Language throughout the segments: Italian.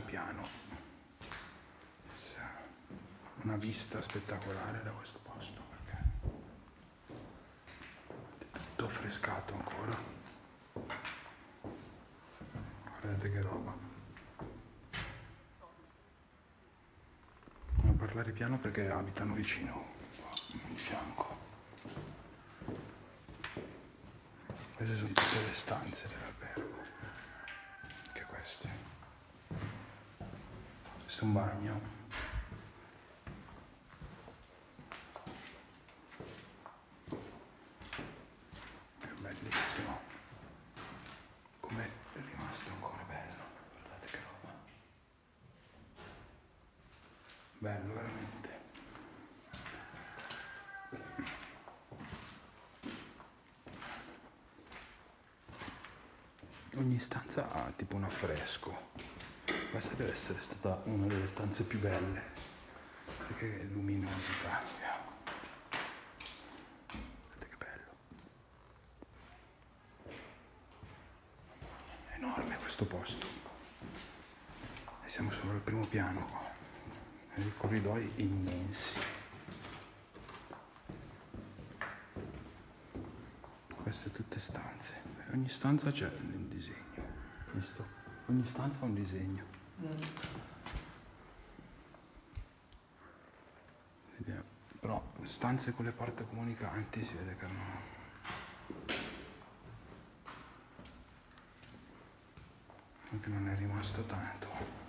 piano piano. Una vista spettacolare da questo posto, perché è tutto affrescato ancora. Guardate che roba. Non parlare piano perché abitano vicino, di fianco. Queste sono tutte le stanze dell'albergo, anche queste. Questo è un bagno. È bellissimo. Com'è rimasto ancora bello, guardate che roba. Bello veramente. Ogni stanza ha tipo un affresco. Questa deve essere stata una delle stanze più belle, perché è luminosità. Guardate che bello. È enorme questo posto. E siamo solo al primo piano qua. I corridoi immensi. Queste tutte stanze. Ogni stanza c'è un disegno, visto? Ogni stanza ha un disegno. Vediamo. Però stanze con le porte comunicanti si vede che hanno... Anche non è rimasto tanto.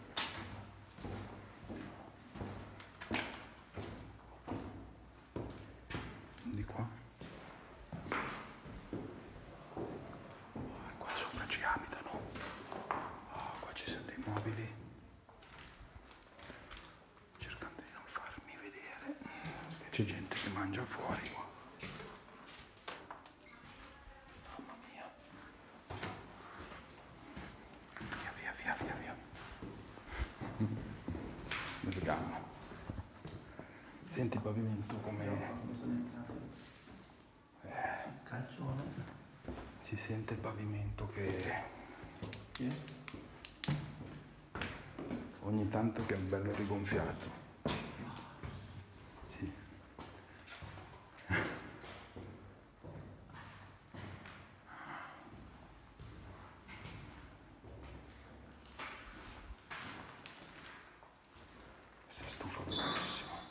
Di qua. Cercando di non farmi vedere, c'è gente che mangia fuori qua. Mamma mia. Via via via via via. Vegano. Senti il pavimento come... Calcione. Si sente il pavimento che... Ogni tanto che è bello rigonfiato. Sì. Questa stufa è bellissima.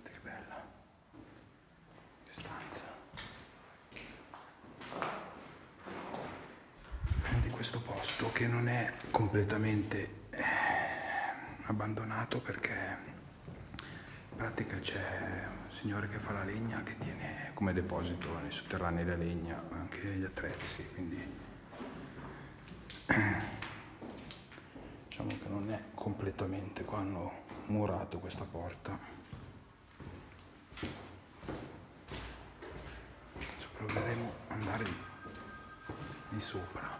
Guardate che bella. Che stanza. Questo posto che non è completamente abbandonato, perché in pratica c'è un signore che fa la legna, che tiene come deposito nei sotterranei la legna, ma anche gli attrezzi, quindi diciamo che non è completamente, qua hanno murato questa porta. Adesso proveremo ad andare di sopra.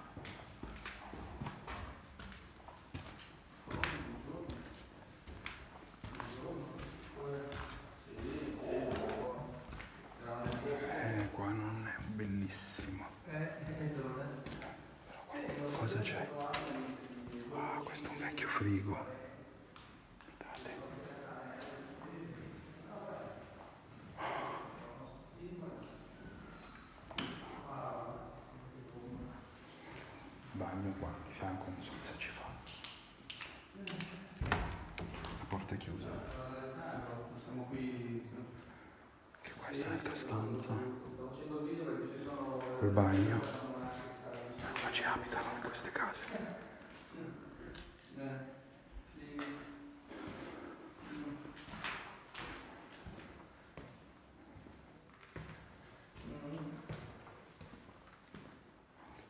Cosa c'è? Ah, questo è un vecchio frigo. Guardate. Bagno qua di fianco, non so cosa ci fa. La porta è chiusa. Che questa è un'altra stanza. Il bagno. Ci abitano in queste case. Anche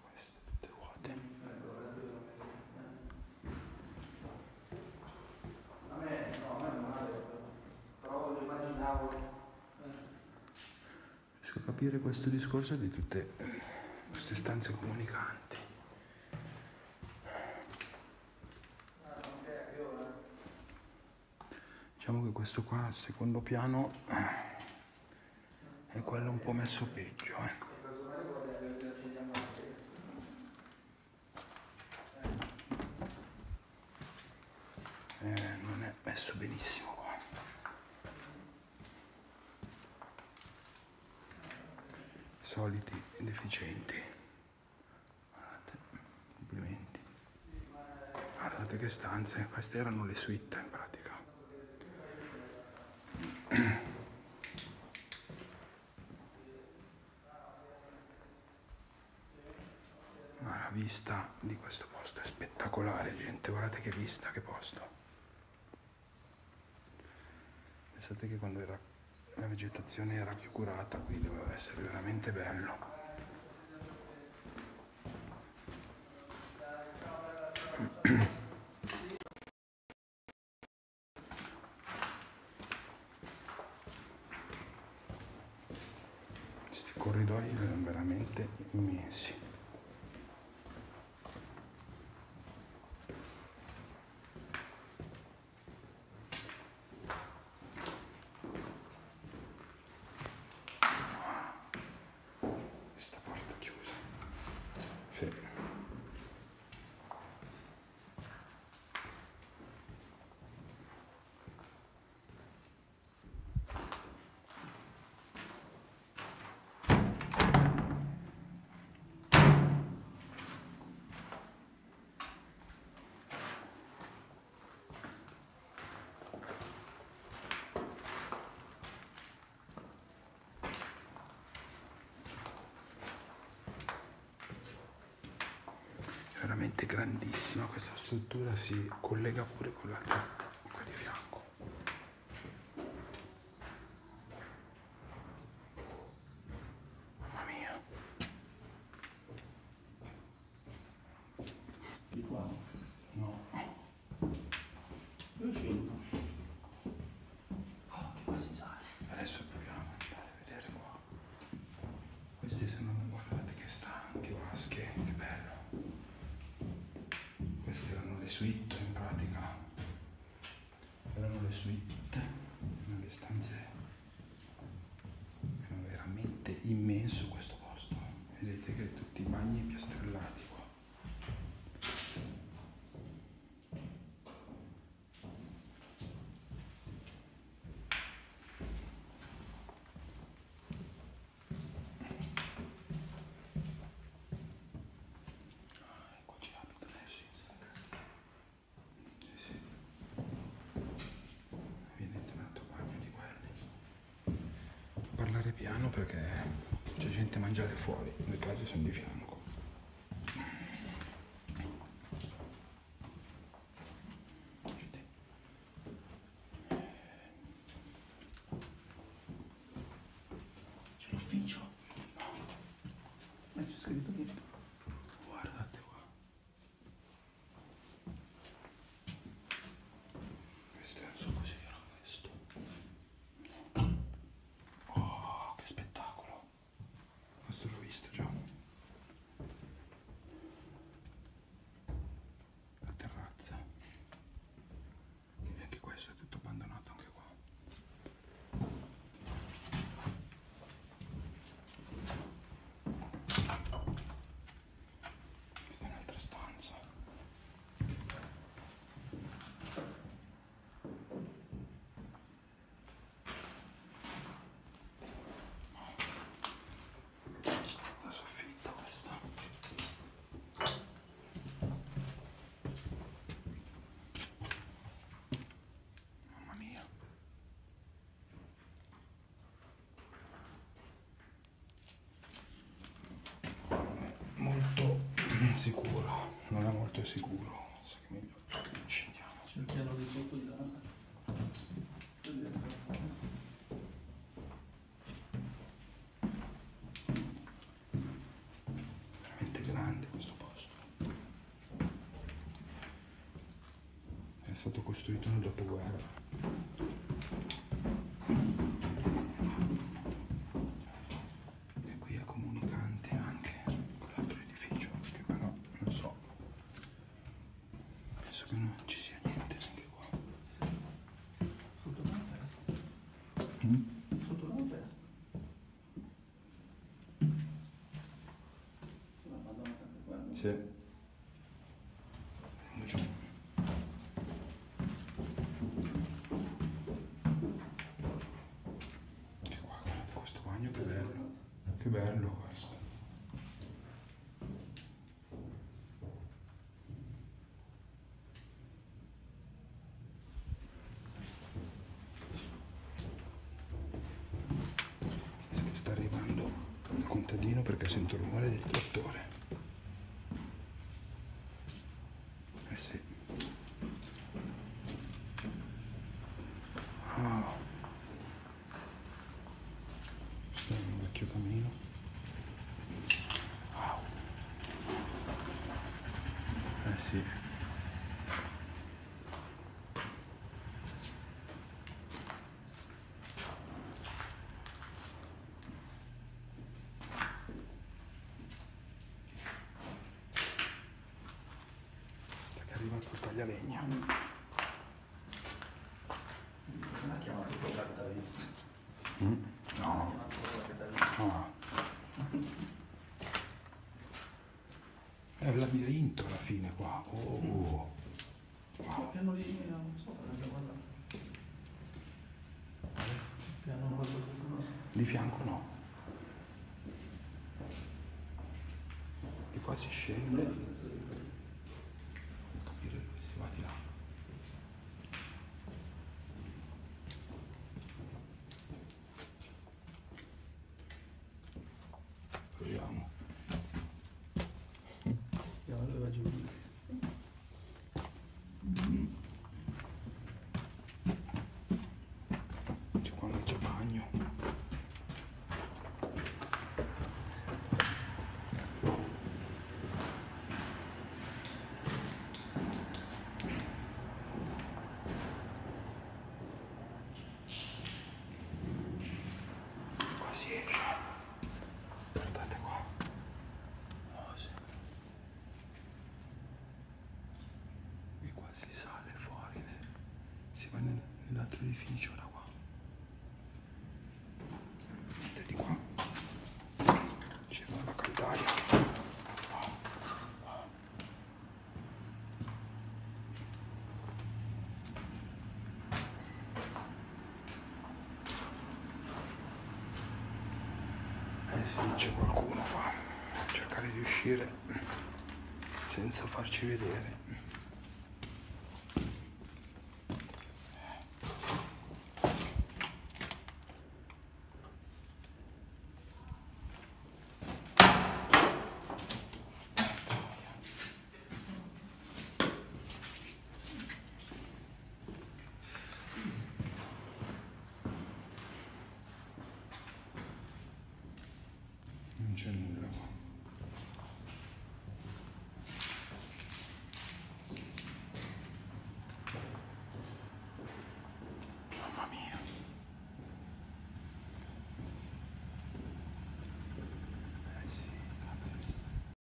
queste tutte vuote. A me no, a me non male, però lo immaginavo. Riesco a capire questo discorso di tutte queste stanze comunicanti. Diciamo che questo qua al secondo piano è quello un po' messo peggio. messo benissimo qua. Soliti deficienti. Guardate, complimenti. Guardate che stanze, queste erano le suite in pratica. Ma la vista di questo posto è spettacolare, gente, guardate che vista, che posto. Pensate che quando era la vegetazione era più curata, qui doveva essere veramente bello. Questi corridoi erano veramente immensi. Veramente grandissima, questa struttura si collega pure con l'altra, quella di fianco. Mamma mia. Di qua? No. Io scendo. Ah, qua si sale. Adesso proviamo a mangiare, a vedere qua. Queste sono, guardate che stanche, vasche, che bello. Queste erano le suite in pratica, erano le suite, le stanze, era veramente immenso questo posto, vedete che tutti i bagni piastrellati qua. Piano perché c'è gente a mangiare fuori, le case sono di fianco. C'è l'ufficio? No, c'è scritto dietro. Guardate qua. Questo è un suo così. L'ho visto già, la terrazza, e anche questo è tutto abbandonato, anche qua. Questa è un'altra stanza, sicuro, non è molto sicuro, so che meglio scendiamo. C'è il piano di sotto di là. Veramente grande questo posto. È stato costruito nel dopoguerra. Non ci sia niente neanche qua. Sotto l'opera? Sotto l'opera? Sono abbandonato anche qua? Sì. Andiamo giù. Che bello questo. Sta arrivando il contadino perché sento il rumore del trattore. Eh sì. Oh. Questo è un vecchio camino. Wow. Eh sì. Arriva il portaglialegna. Non la chiamano il portacapitalista? No. No. È un labirinto alla fine qua. Oh. Wow. Piano lì, non so, perché guarda. Piano di fianco no. Di qua si scende. Proviamo. Andiamo dove va giù. C'è qua un altro bagno. Qua si esce. Si sale fuori, si va nell'altro edificio da qua. Vedete di qua c'è la caldaia. Eh sì, c'è qualcuno qua a cercare di uscire senza farci vedere.